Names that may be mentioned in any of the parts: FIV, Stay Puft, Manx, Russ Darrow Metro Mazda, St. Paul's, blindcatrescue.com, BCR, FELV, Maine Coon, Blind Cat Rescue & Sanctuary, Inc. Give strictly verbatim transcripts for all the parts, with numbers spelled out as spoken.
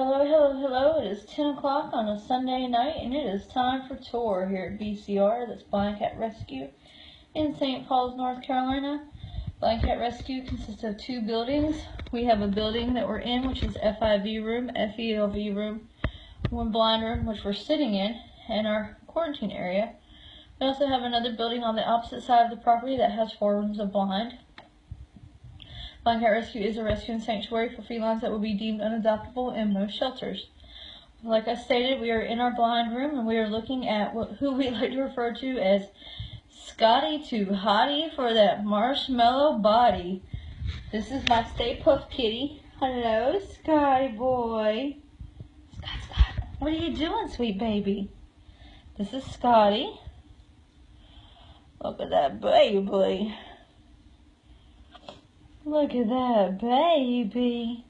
Hello, hello, hello. It is ten o'clock on a Sunday night, and it is time for tour here at B C R. That's Blind Cat Rescue in Saint Paul's, North Carolina. Blind Cat Rescue consists of two buildings. We have a building that we're in, which is F I V room, F E L V room, one blind room, which we're sitting in, and our quarantine area. We also have another building on the opposite side of the property that has four rooms of blind. Blind Cat Rescue is a rescue and sanctuary for felines that will be deemed unadoptable in most shelters. Like I stated, we are in our blind room, and we are looking at what, who we like to refer to as Scotty to Hottie for that marshmallow body. This is my Stay Puft Kitty. Hello, Scotty boy. Scott, Scott, what are you doing, sweet baby? This is Scotty. Look at that baby. Look at that baby.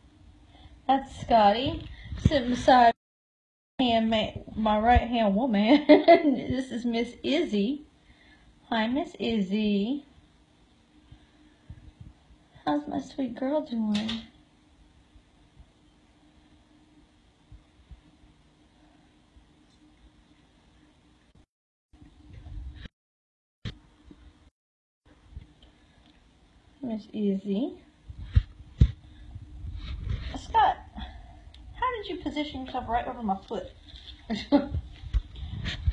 That's Scotty sitting beside my right hand woman. This is Miss Izzy. Hi, Miss Izzy. How's my sweet girl doing? Miss Izzy. Scott, how did you position yourself right over my foot?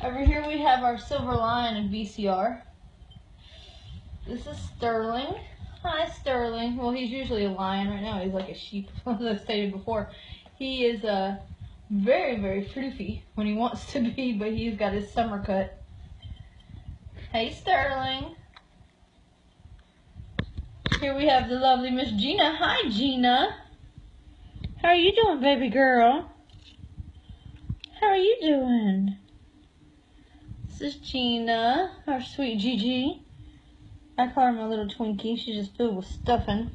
Over here we have our silver lion in B C R. This is Sterling. Hi, Sterling. Well, he's usually a lion. Right now he's like a sheep, as I stated before. He is uh, very, very floofy when he wants to be, but he's got his summer cut. Hey, Sterling. Here we have the lovely Miss Gina. Hi, Gina. How are you doing, baby girl? How are you doing? This is Gina, our sweet Gigi. I call her my little Twinkie. She's just filled with stuffing.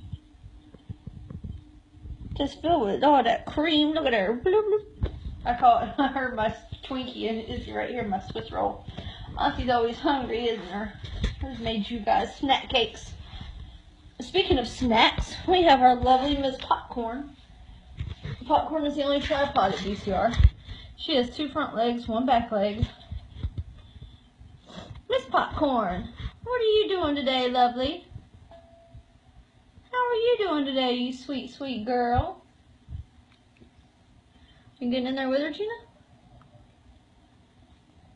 Just filled with all that cream. Look at her. Bloop, bloop. I call her my Twinkie, and it's right here, my Swiss roll. Auntie's always hungry, isn't her? Who's made you guys snack cakes? Speaking of snacks, we have our lovely Miss Popcorn. Popcorn is the only tripod at B C R. She has two front legs, one back leg. Miss Popcorn, what are you doing today, lovely? How are you doing today, you sweet, sweet girl? You getting in there with her, Gina?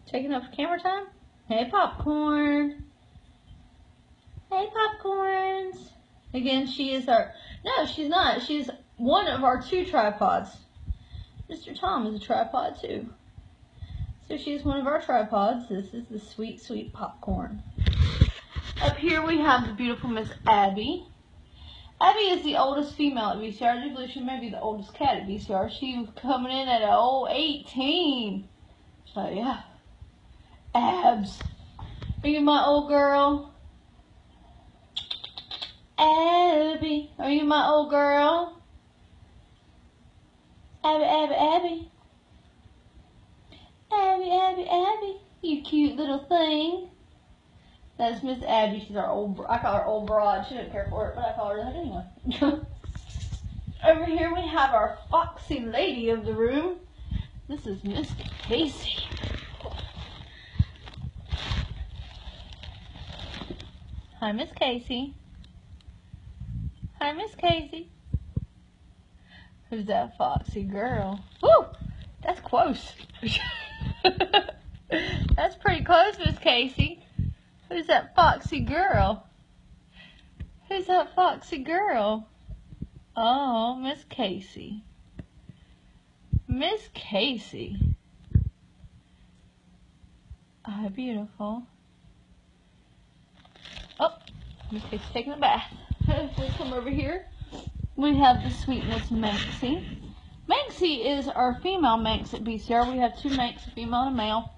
Taking up for camera time? Hey, Popcorn. Hey, Popcorns. Again, she is our... No, she's not. She's one of our two tripods. Mister Tom is a tripod, too. So she's one of our tripods. This is the sweet, sweet Popcorn. Up here we have the beautiful Miss Abby. Abby is the oldest female at B C R. I do believe she may be the oldest cat at B C R. She's coming in at an old eighteen. So, yeah. Abs. Are you my old girl? Abby, are you my old girl? Abby, Abby, Abby. Abby, Abby, Abby. You cute little thing. That's Miss Abby. She's our old, I call her old broad. She doesn't care for it, but I call her that anyway. Over here we have our foxy lady of the room. This is Miss Casey. Hi, Miss Casey. Hi, Miss Casey. Who's that foxy girl? Woo! That's close. That's pretty close, Miss Casey. Who's that foxy girl? Who's that foxy girl? Oh, Miss Casey. Miss Casey. Ah, oh, beautiful. Oh, Miss Casey's taking a bath. If we come over here, we have the sweet Miss Manxie. Manxie is our female Manx at B C R. We have two Manx, a female and a male.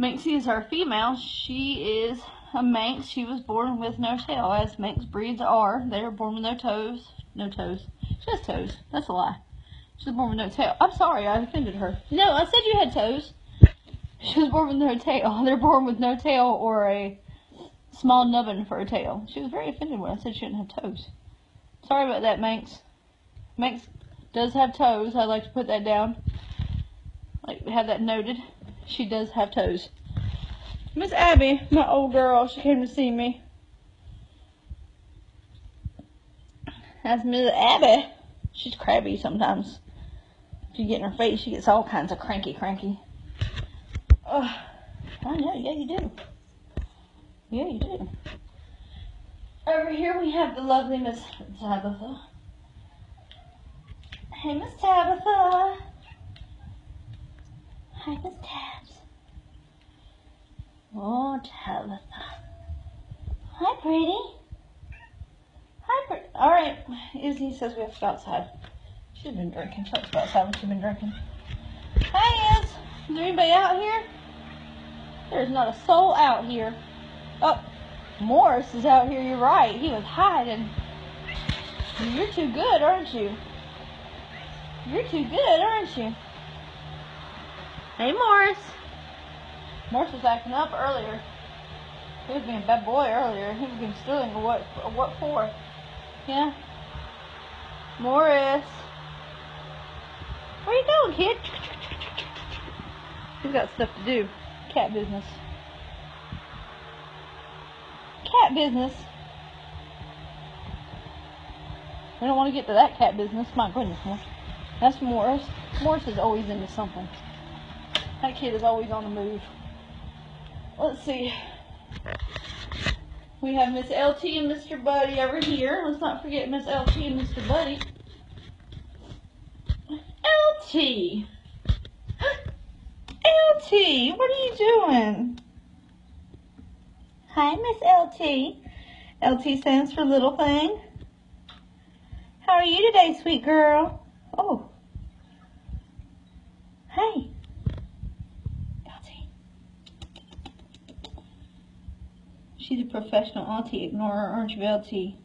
Manxie is our female. She is a Manx. She was born with no tail, as Manx breeds are. They are born with no toes. No toes. She has toes. That's a lie. She was born with no tail. I'm sorry, I offended her. No, I said you had toes. She was born with no tail. They're born with no tail or a small nubbin for a tail. She was very offended when I said she didn't have toes. Sorry about that, Manx. Manx does have toes. I'd like to put that down, like have that noted. She does have toes. Miss Abby, my old girl, she came to see me. That's Miss Abby. She's crabby sometimes. If you get in her face, she gets all kinds of cranky, cranky. Ugh. I know, yeah, you do. Yeah, you do. Over here we have the lovely Miss Tabitha. Hey, Miss Tabitha. Hi, Miss Tabs. Oh, Tabitha. Hi, pretty. Hi, pretty. All right, Izzy says we have to go outside. She's been drinking. She likes to go outside when she's been drinking. Hi, Iz. Is there anybody out here? There's not a soul out here. Oh, Morris is out here. You're right. He was hiding. You're too good, aren't you? You're too good, aren't you? Hey, Morris. Morris was acting up earlier. He was being a bad boy earlier. He was being stealing. What? What for? Yeah. Morris, where you going, kid? He's got stuff to do. Cat business. Cat business. We don't want to get to that cat business. My goodness, Morris. That's Morris. Morris is always into something. That kid is always on the move. Let's see. We have Miss L T and Mister Buddy over here. Let's not forget Miss L T and Mister Buddy. L T! L T, what are you doing? Hi, Miss L T. L T stands for Little Thing. How are you today, sweet girl? Oh. Hey. She's a professional auntie ignorer, aren't you, L T?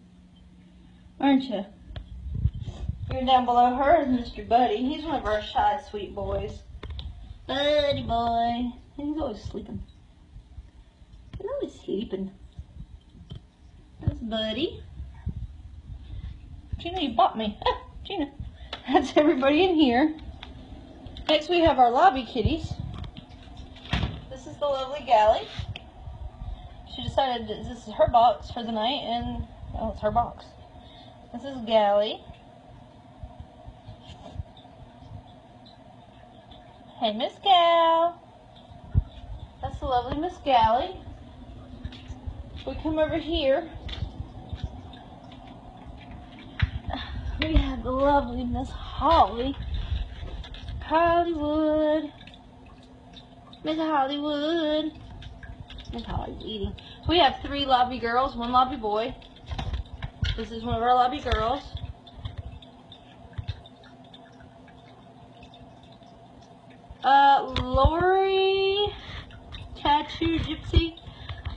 Aren't you? Here down below her is Mister Buddy. He's one of our shy, sweet boys. Buddy boy. He's always sleeping. He's always sleeping. That's Buddy. Gina, you bought me. Ah, Gina. That's everybody in here. Next we have our lobby kitties. This is the lovely Gally. She decided that this is her box for the night, and oh, it's her box. This is Gally. Hey, Miss Gal. That's the lovely Miss Gally. We come over here. We have the lovely Miss Holly Hollywood. Miss Hollywood. Miss Holly's eating. We have three lobby girls, one lobby boy. This is one of our lobby girls. Uh, Lori Tattoo Gypsy.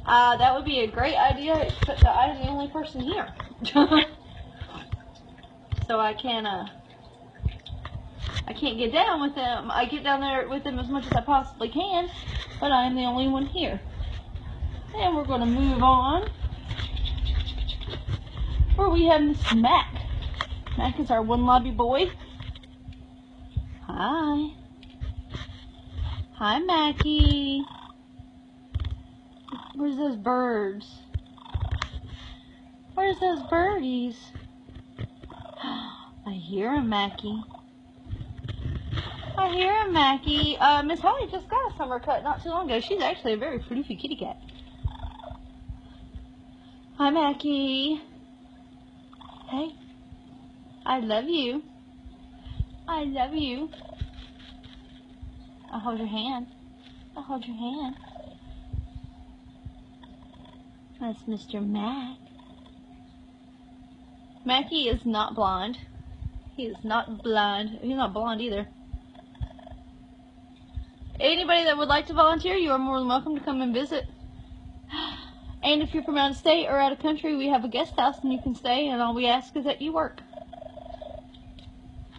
Uh, that would be a great idea, except that I am the only person here. So I can, uh, I can't get down with them. I get down there with them as much as I possibly can, but I am the only one here. And we're going to move on, where we have Miss Mac. Mac is our one lobby boy. Hi. Hi, Mackie. Where's those birds? Where's those birdies? I hear him, Mackie. I hear him, Mackie. Uh, Miss Holly just got a summer cut not too long ago. She's actually a very fluffy kitty cat. Hi, Mackie. Hey. I love you. I love you. I'll hold your hand. I'll hold your hand. That's Mister Mac. Mackie is not blonde. He is not blind. He's not blonde either. Anybody that would like to volunteer, you are more than welcome to come and visit. And if you're from out of state or out of country, we have a guest house and you can stay, and all we ask is that you work.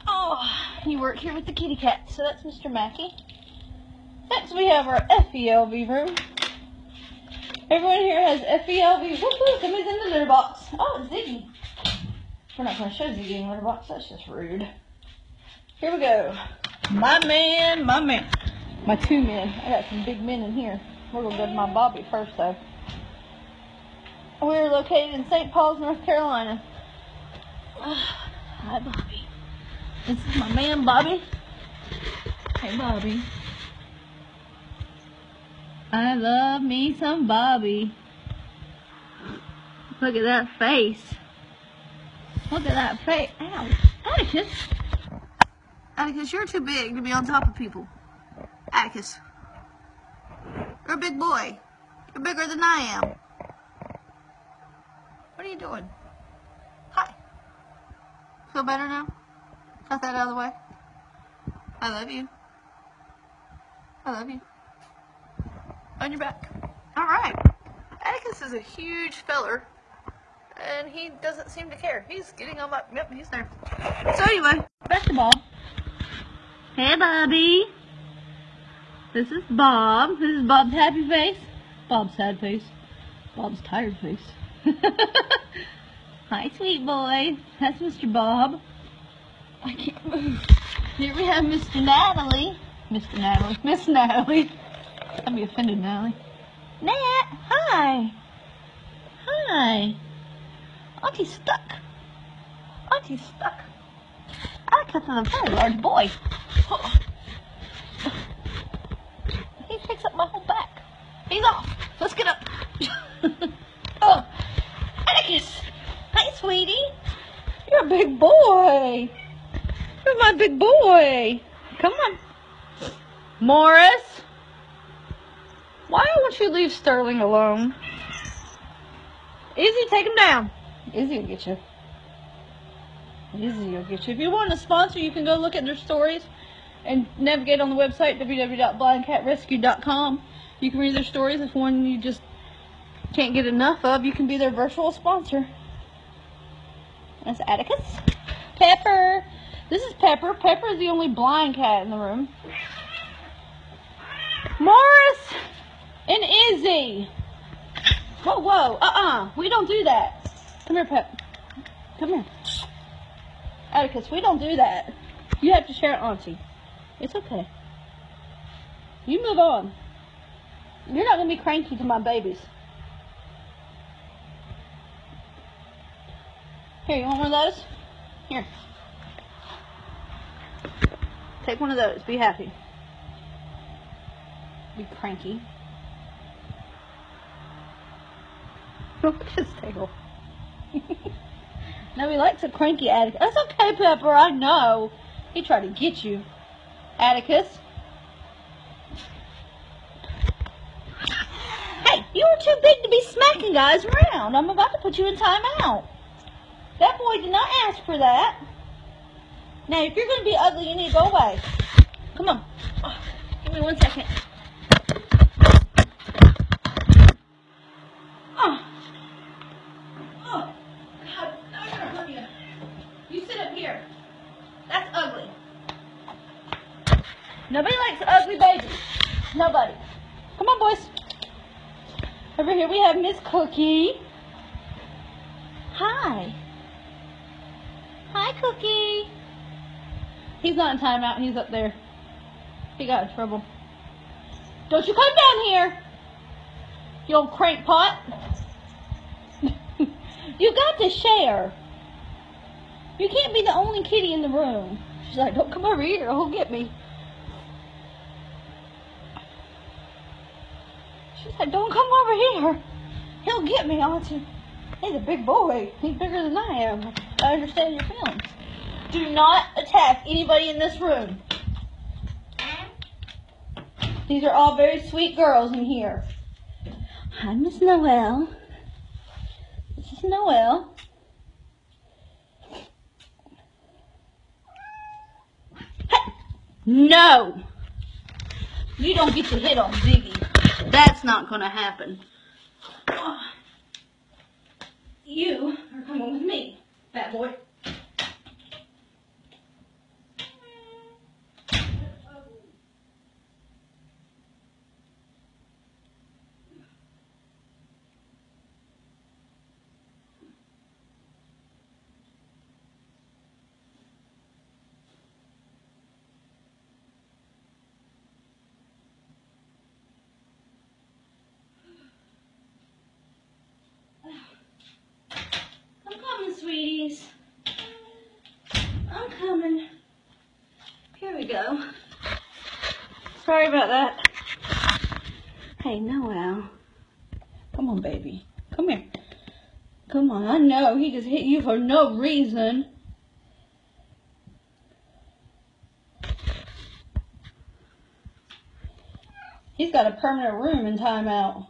Oh, you work here with the kitty cat, so that's Mister Mackie. Next we have our F E L V room. Everyone here has F E L V. Whoop, somebody's in the litter box. Oh, it's Ziggy. We're not going to show Ziggy in the litter box, that's just rude. Here we go. My man, my man. My two men. I got some big men in here. We're going to go to my Bobby first, though. We're located in Saint Paul's, North Carolina. Oh, hi, Bobby. This is my man, Bobby. Hey, Bobby. I love me some Bobby. Look at that face. Look at that face. Ow. Atticus. Atticus, you're too big to be on top of people. Atticus. You're a big boy. You're bigger than I am. What are you doing? Hi. Feel better now? Got that out of the way? I love you. I love you. On your back. Alright. Atticus is a huge feller. And he doesn't seem to care. He's getting on my... Yep, he's there. So anyway, back to Bob. Hey, Bobby. This is Bob. This is Bob's happy face. Bob's sad face. Bob's tired face. Hi, sweet boy. That's Mister Bob. I can't move. Here we have Mister Natalie. Mister Natalie. Miss Natalie. I'd be offended, Natalie. Nat, hi. Hi. Auntie's stuck. Auntie's stuck. Atticus is a very large boy. Oh. He picks up my whole back. He's off. Let's get up. Oh, Atticus. Hi, sweetie. You're a big boy. You're my big boy. Come on. Morris. Why won't you leave Sterling alone? Izzy, take him down. Izzy will get you. Izzy will get you. If you want a sponsor, you can go look at their stories and navigate on the website, w w w dot blind cat rescue dot com. You can read their stories. If one you just can't get enough of, you can be their virtual sponsor. That's Atticus. Pepper. This is Pepper. Pepper is the only blind cat in the room. Morris and Izzy. Whoa, whoa. Uh-uh. We don't do that. Come here, Pep. Come here. Atticus, we don't do that. You have to share it, Auntie. It's okay. You move on. You're not going to be cranky to my babies. Here, you want one of those? Here. Take one of those. Be happy. Be cranky. Look at his tail. No, he likes a cranky Atticus. That's okay, Pepper, I know. He tried to get you. Atticus. Hey, you were too big to be smacking guys around. I'm about to put you in timeout. That boy did not ask for that. Now, if you're going to be ugly, you need to go away. Come on. Oh, give me one second. Nobody likes ugly babies. Nobody. Come on, boys. Over here we have Miss Cookie. Hi. Hi, Cookie. He's not in timeout. He's up there. He got in trouble. Don't you come down here, you old crank pot. You got to share. You can't be the only kitty in the room. She's like, don't come over here. He'll get me. She said, don't come over here. He'll get me, Auntie. He's a big boy. He's bigger than I am. I understand your feelings. Do not attack anybody in this room. These are all very sweet girls in here. Hi, Miss Noelle. This is Noelle. Hey. No. You don't get to hit on Ziggy. That's not going to happen. Oh. You are coming with me, fat boy. go. Sorry about that. Hey, Noel. Come on, baby. Come here. Come on. I know he just hit you for no reason. He's got a permanent room in timeout.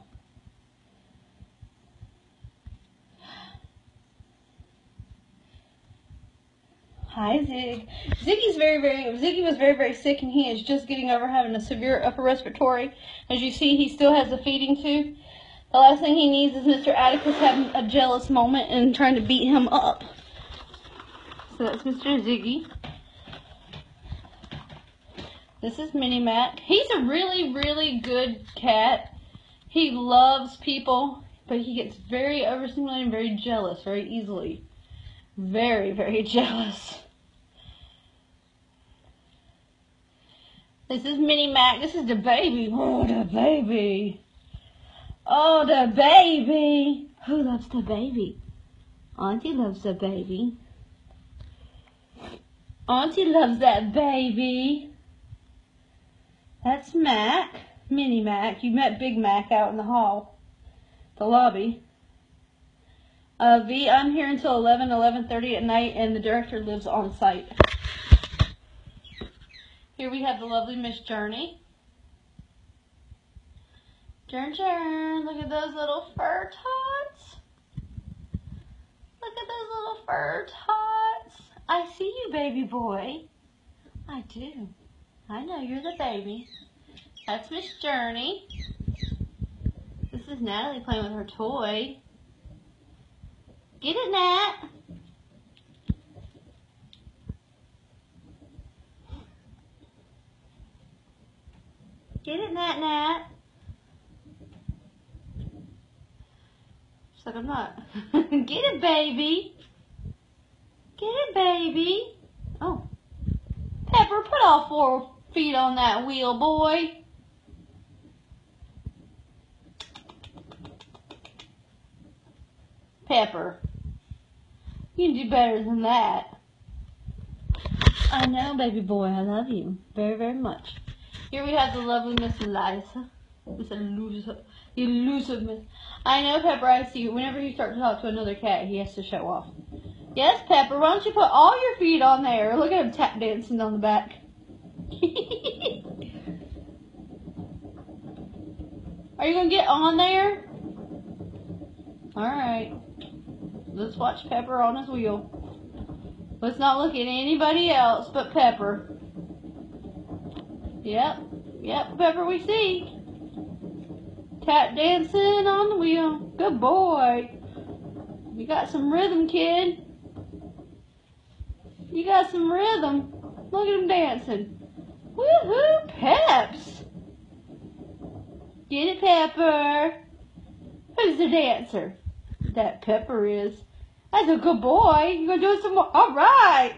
Hi, Zig. Ziggy's very, very, Ziggy was very, very sick, and he is just getting over having a severe upper respiratory. As you see, he still has the feeding tube. The last thing he needs is Mister Atticus having a jealous moment and trying to beat him up. So that's Mister Ziggy. This is Minnie Mac. He's a really, really good cat. He loves people, but he gets very overstimulated and very jealous very easily. Very, very jealous. This is Minnie Mac. This is the baby. Oh, the baby. Oh, the baby. Who loves the baby? Auntie loves the baby. Auntie loves that baby. That's Mac, Minnie Mac. You met Big Mac out in the hall, the lobby. Uh, V, I'm here until eleven, eleven thirty at night, and the director lives on site. Here we have the lovely Miss Journey. Jern, Jern, look at those little fur tots. Look at those little fur tots. I see you, baby boy. I do. I know, you're the baby. That's Miss Journey. This is Natalie playing with her toy. Get it, Nat. Get it, Nat, Nat. She's like, I'm not. Get it, baby. Get it, baby. Oh. Pepper, put all four feet on that wheel, boy. Pepper, you can do better than that. I know, baby boy, I love you very, very much. Here we have the lovely Miss Eliza. Miss Eliza. Elusive Miss. I know, Pepper, I see you. Whenever you start to talk to another cat, he has to show off. Yes, Pepper, why don't you put all your feet on there? Look at him tap dancing on the back. Are you going to get on there? Alright. Let's watch Pepper on his wheel. Let's not look at anybody else but Pepper. Yep. Yep, Pepper, we see. Tap dancing on the wheel. Good boy. You got some rhythm, kid. You got some rhythm. Look at him dancing. Woohoo, Peps! Get it, Pepper. Who's the dancer? That Pepper is. That's a good boy. You gonna do some more? All right.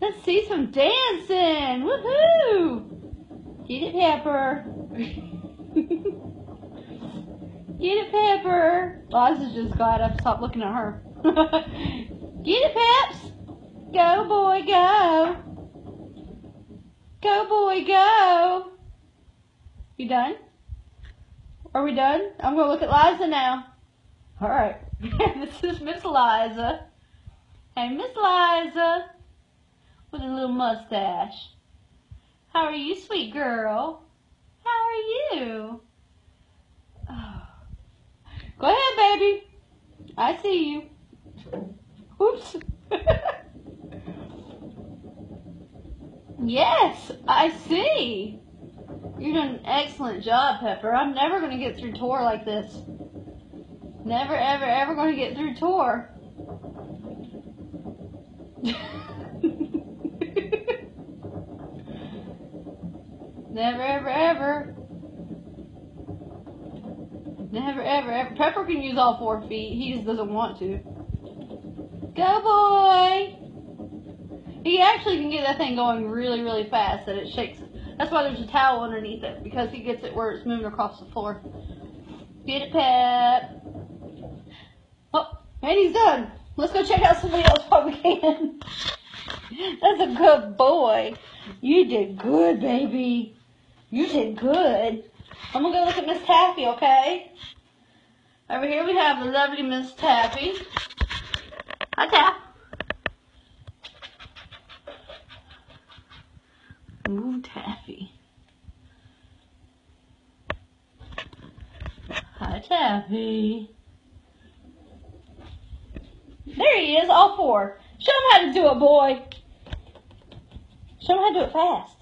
Let's see some dancing. Woohoo! Get it, Pepper. Get it, Pepper. Liza's just glad I've stopped looking at her. Get it, Peps. Go, boy, go. Go, boy, go. You done? Are we done? I'm going to look at Liza now. All right. This is Miss Liza. Hey, Miss Liza. With a little mustache. How are you, sweet girl? How are you? Oh. Go ahead, baby. I see you. Oops. Yes, I see. You're doing an excellent job, Pepper. I'm never going to get through tour like this. Never, ever, ever going to get through tour. Never, ever, ever. Never, ever, ever. Pepper can use all four feet. He just doesn't want to. Go, boy. He actually can get that thing going really, really fast that it shakes. That's why there's a towel underneath it, because he gets it where it's moving across the floor. Get it, Pep. Oh, and he's done. Let's go check out somebody else while we can. That's a good boy. You did good, baby. You did good. I'm going to go look at Miss Taffy, okay? Over here we have the lovely Miss Taffy. Hi, Taff. Move, Taffy. Hi, Taffy. There he is, all four. Show him how to do it, boy. Show him how to do it fast.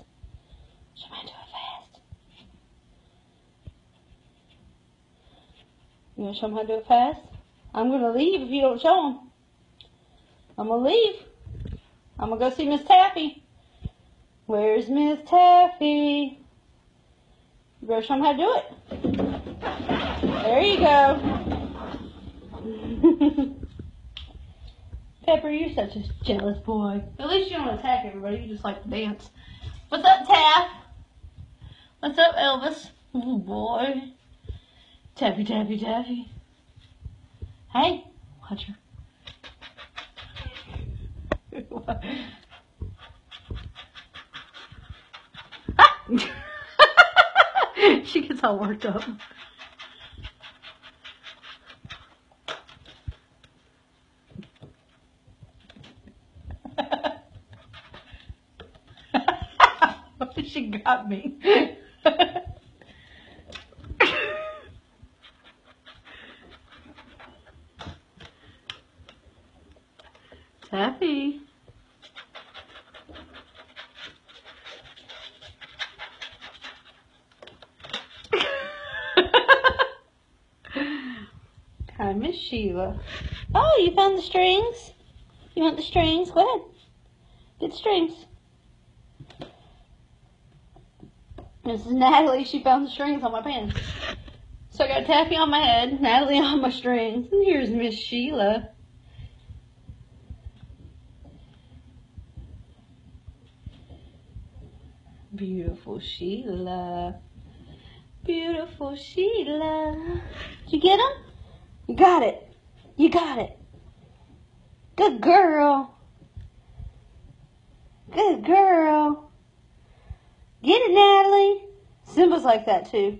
Show him how to do it fast. You want to show him how to do it fast? I'm going to leave if you don't show him. I'm going to leave. I'm going to go see Miss Taffy. Where's Miss Taffy? You better show him how to do it. There you go. Pepper, you're such a jealous boy. At least you don't attack everybody. You just like to dance. What's up, Taff? What's up, Elvis? Oh, boy. Taffy, Taffy, Taffy. Hey, watch her. She gets all worked up. She got me. Taffy. Hi, Miss Sheila. Oh, you found the strings? You want the strings? Go ahead. Get the strings. Missus Natalie, she found the strings on my pants. So I got Taffy on my head, Natalie on my strings, and here's Miss Sheila. Beautiful Sheila. Beautiful Sheila. Did you get them? You got it. You got it. Good girl. Good girl. Get it, Natalie. Simba's like that, too.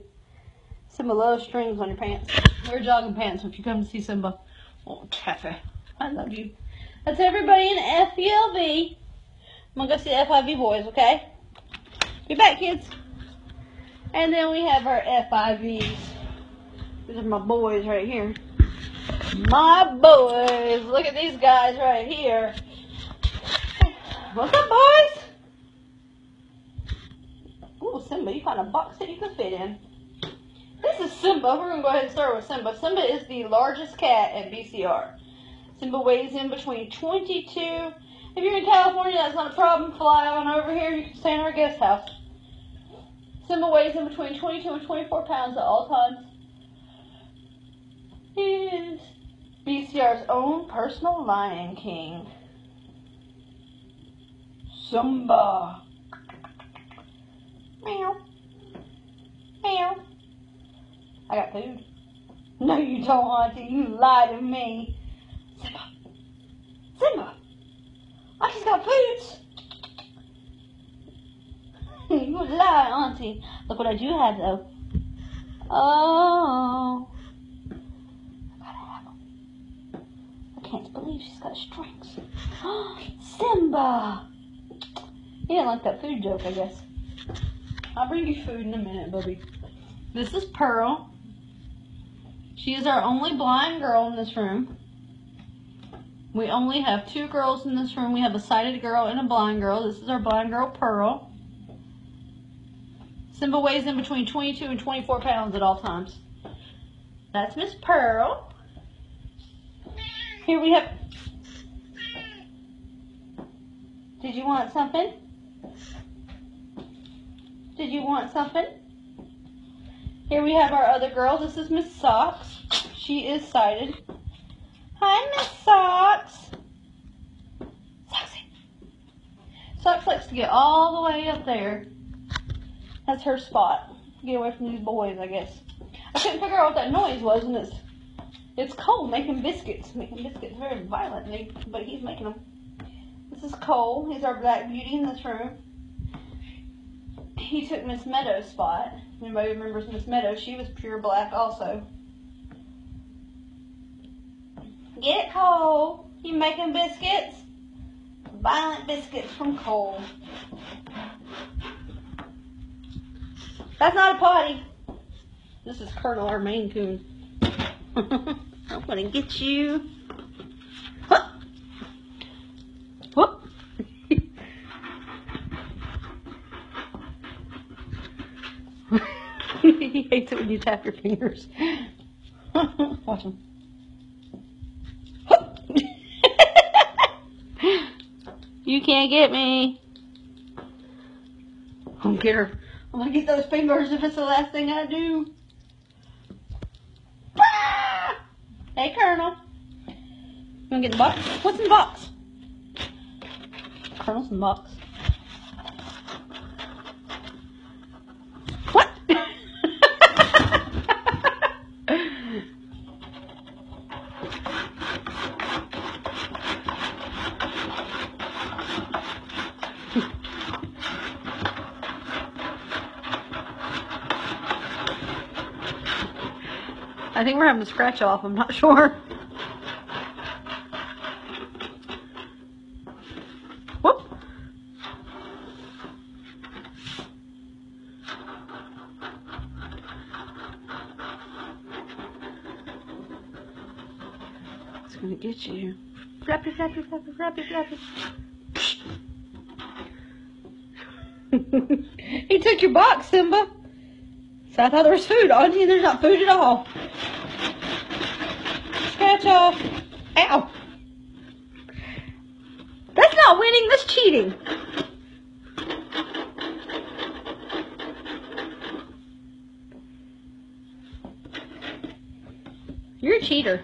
Simba loves strings on your pants. Wear jogging pants if you come to see Simba. Oh, Taffy. I love you. That's everybody in F E L V. I'm going to go see the F I V boys, okay? Be back, kids. And then we have our F I Vs. These are my boys right here. My boys. Look at these guys right here. What's up, boys? Ooh, Simba, you found a box that you could fit in. This is Simba. We're going to go ahead and start with Simba. Simba is the largest cat at B C R. Simba weighs in between twenty-two. If you're in California, that's not a problem. Fly on over here. You can stay in our guest house. Simba weighs in between twenty-two and twenty-four pounds at all times. He is B C R's own personal Lion King. Simba. Meow. Meow. I got food. No, you don't, Auntie. You lied to me. Simba. Simba. Auntie's got food. You lie, Auntie. Look what I do have, though. Oh. I gotta have them. I can't believe she's got strings. Simba. He didn't like that food joke, I guess. I'll bring you food in a minute, baby. This is Pearl. She is our only blind girl in this room. We only have two girls in this room. We have a sighted girl and a blind girl. This is our blind girl, Pearl. Simba weighs in between twenty-two and twenty-four pounds at all times. That's Miss Pearl. Here we have... Did you want something? Did you want something? Here we have our other girl. This is Miss Socks. She is sighted. Hi, Miss Socks. Socksy. Socks likes to get all the way up there. That's her spot. Get away from these boys, I guess. I couldn't figure out what that noise was, and it's it's Cole making biscuits. Making biscuits very violently, but he's making them. This is Cole. He's our black beauty in this room. He took Miss Meadows' spot. Anybody remembers Miss Meadows? She was pure black also. Get it, Cole. You making biscuits? Violent biscuits from Cole. That's not a potty. This is Colonel, our Maine Coon. I'm gonna get you. Whoop. Whoop. He hates it when you tap your fingers. Watch him. You can't get me. I'll get her. I'm gonna get those fingers if it's the last thing I do. Ah! Hey, Colonel. You wanna get the box? What's in the box? Colonel's in the box. What? I think we're having a scratch off, I'm not sure. Whoop. It's gonna get you. Flappy, flappy, flappy, flappy, flappy. He took your box, Simba. So I thought there was food on you. There's not food at all. Scratch off. Ow. That's not winning. That's cheating. You're a cheater.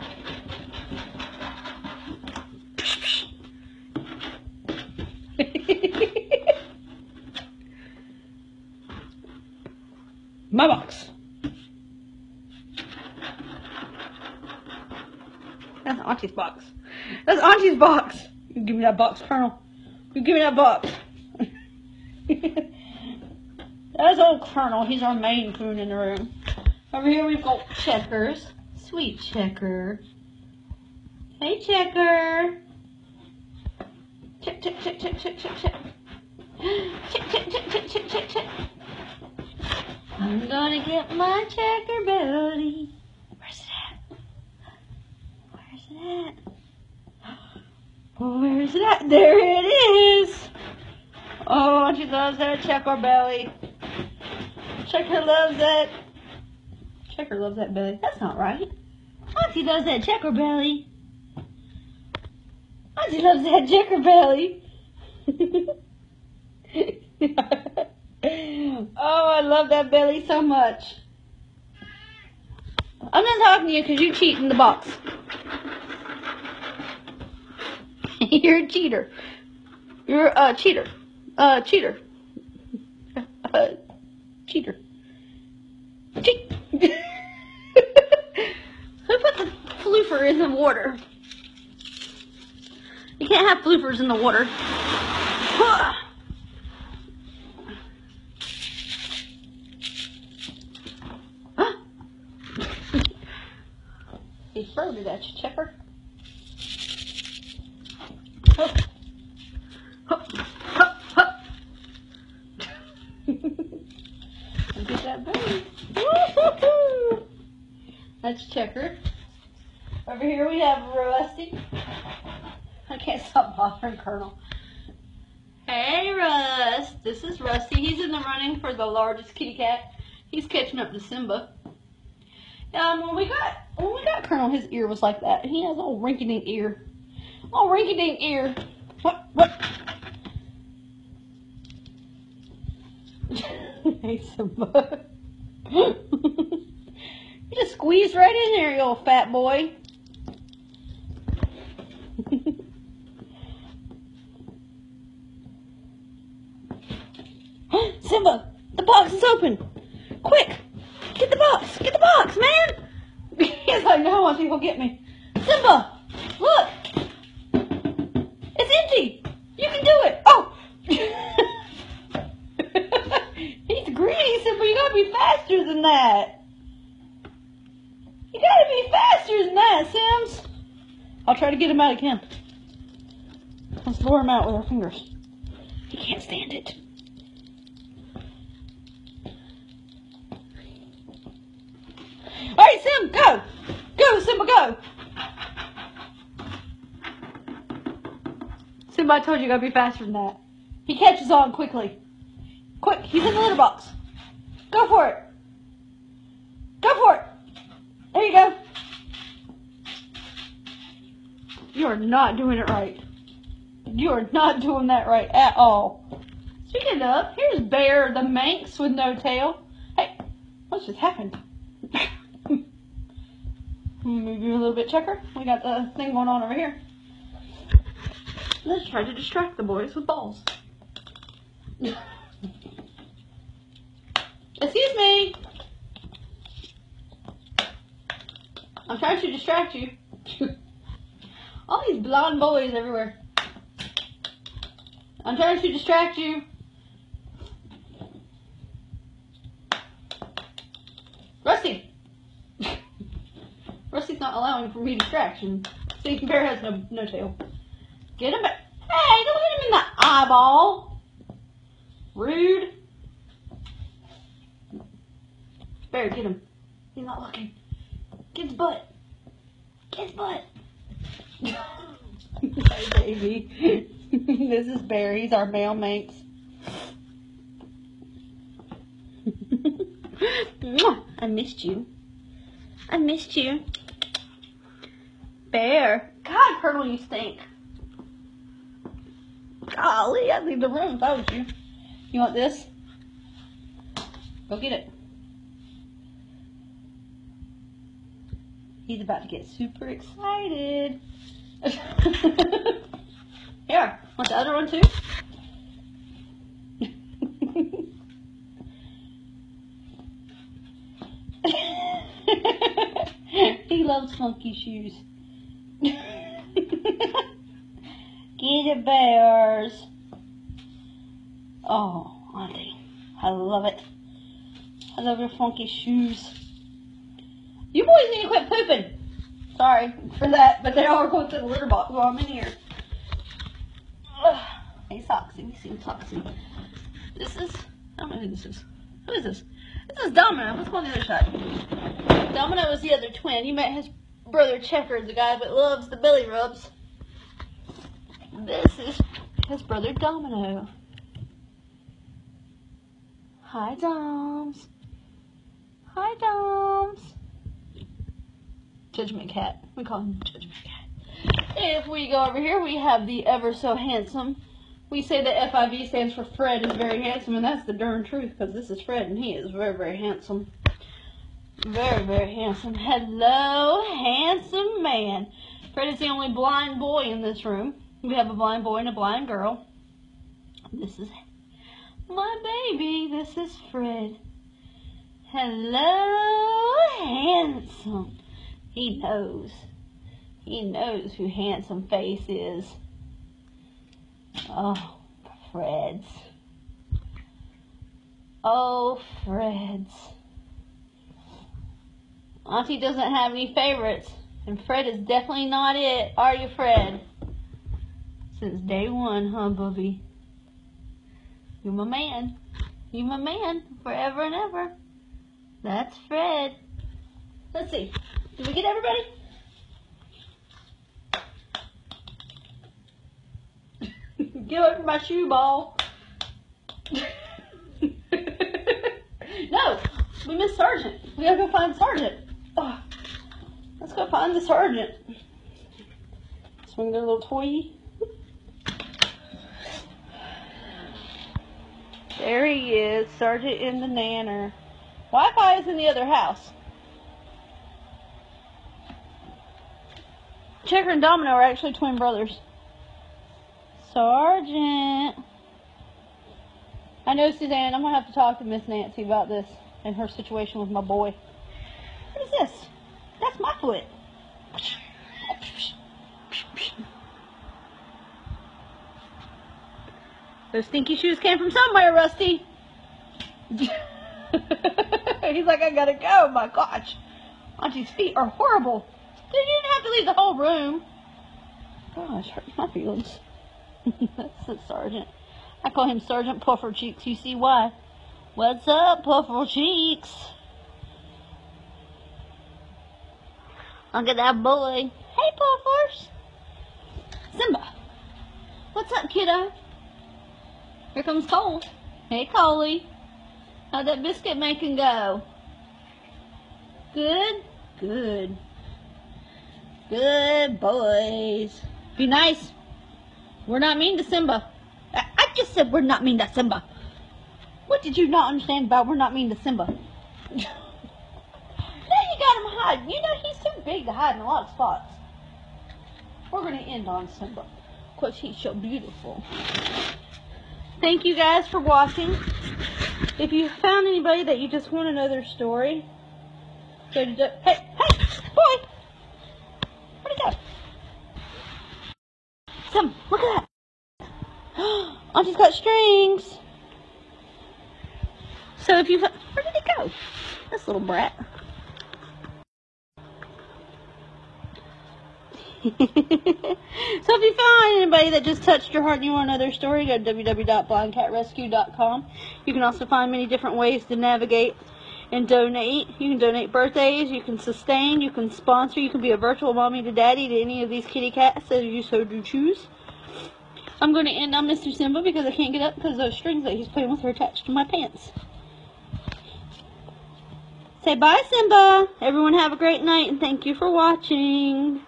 My box. That's Auntie's box. That's Auntie's box. You give me that box, Colonel. You give me that box. That's old Colonel. He's our Maine Coon in the room. Over here we've got Checkers. Sweet Checker. Hey, Checker. Check, check, check, check, check, check, check. Check, check, check, check, check, check, check. I'm gonna get my checker belly. Where's it at? Where's it at? Where's it at? There it is! Oh, Auntie loves that checker belly. Checker loves that. Checker loves that belly. That's not right. Auntie loves that checker belly. Auntie loves that checker belly. Oh, I love that belly so much. I'm not talking to you because you cheat in the box. You're a cheater. You're a cheater. Uh, cheater. Uh, cheater. Cheat. Who put the floofer in the water? You can't have floofers in the water. He throws it at you, Checker. Hup. Hup, hup, hup. Get that baby. Woo-hoo-hoo. That's Checker. Over here we have Rusty. I can't stop bothering Colonel. Hey, Rust. This is Rusty. He's in the running for the largest kitty cat. He's catching up to Simba. Um, when we got when we got Colonel, his ear was like that. He has an old rinky-dink ear. Oh, rinky-dink ear. What? What? Hey, Simba. You just squeezed right in there, you old fat boy. Simba, the box is open. Quick. Get the box! Get the box, man! He's like, no, Auntie, go get me. Simba! Look! It's empty! You can do it. Oh. He's greedy. He said, well, you got to be faster than that. You got to be faster than that, Sims. I'll try to get him out again. Let's lure him out with our fingers. He can't stand it. All right, Sim, go. Go, Simba, go. Simba, I told you, you gotta be faster than that. He catches on quickly. Quick, he's in the litter box. Go for it. Go for it. There you go. You are not doing it right. You are not doing that right at all. Speaking of, here's Bear the Manx with no tail. Hey, what just happened? Move you a little bit, Checker. We got the thing going on over here. Let's try to distract the boys with balls. Excuse me. I'm trying to distract you. All these blonde boys everywhere. I'm trying to distract you. Rusty! Rusty's not allowing for me distraction. See, Bear has no, no tail. Get him back. Hey, don't hit him in the eyeball. Rude. Bear, get him. He's not looking. Get his butt. Get his butt. Hey, baby. This is Bear. He's our male Manx. I missed you. I missed you. Bear. God, Colonel, you stink. Golly, I'd leave the room if I was you. You want this? Go get it. He's about to get super excited. Here, want the other one too? He loves funky shoes. Get it, Bears. Oh, Auntie, I love it. I love your funky shoes. You boys need to quit pooping. Sorry for that, but they are going to the litter box while I'm in here. Hey, Soxy, we see Soxy. This is, I don't know who this is. Who is this? This is Domino. Let's go on the other side. Domino is the other twin. You met his brother Checker, the guy that loves the belly rubs. This is his brother Domino. Hi, Doms. Hi, Doms. Judgment Cat. We call him Judgment Cat. If we go over here, we have the ever so handsome. We say that F I V stands for Fred is very handsome, and that's the darn truth, because this is Fred, and he is very, very handsome. Very, very handsome. Hello, handsome man. Fred is the only blind boy in this room. We have a blind boy and a blind girl. This is my baby. This is Fred. Hello, handsome. He knows. He knows who Handsome Face is. Oh, Freds. Oh, Freds. Auntie doesn't have any favorites, and Fred is definitely not it. Are you, Fred? Since day one, huh, Bubby? You're my man. You're my man forever and ever. That's Fred. Let's see. Did we get everybody? Get away from my shoe ball. No, we missed Sergeant. We gotta go find Sergeant. Oh, let's go find the Sergeant. Swing their little toy. There he is, Sergeant in the nanner. Wi-Fi is in the other house. Checker and Domino are actually twin brothers. Sergeant. I know, Suzanne, I'm going to have to talk to Miss Nancy about this and her situation with my boy. What is this? That's my foot. Those stinky shoes came from somewhere, Rusty. He's like, I gotta go. My gosh. Auntie's feet are horrible. Dude, you didn't have to leave the whole room. Gosh, hurts my feelings. That's the sergeant. I call him Sergeant Puffer Cheeks. You see why? What's up, Puffer Cheeks? Look at that boy. Hey, Puffers. Simba. What's up, kiddo? Here comes Cole. Hey, Coley. How'd that biscuit making go? Good? Good. Good boys. Be nice. We're not mean to Simba. I just said we're not mean to Simba. What did you not understand about we're not mean to Simba? Now you got him hiding. You know he's too big to hide in a lot of spots. We're going to end on Simba because he's so beautiful. Thank you guys for watching. If you found anybody that you just want to know their story, go to the... Hey, hey, boy! Where'd he go? Some, look at that! Auntie's got strings! So if you... Where did he go? This little brat. So if you find anybody that just touched your heart and you want another story, go to w w w dot blind cat rescue dot com. You can also find many different ways to navigate and donate. You can donate birthdays, you can sustain, you can sponsor, you can be a virtual mommy to daddy to any of these kitty cats as you so do choose. I'm going to end on Mister Simba because I can't get up because those strings that he's playing with are attached to my pants. Say bye, Simba. Everyone have a great night and thank you for watching.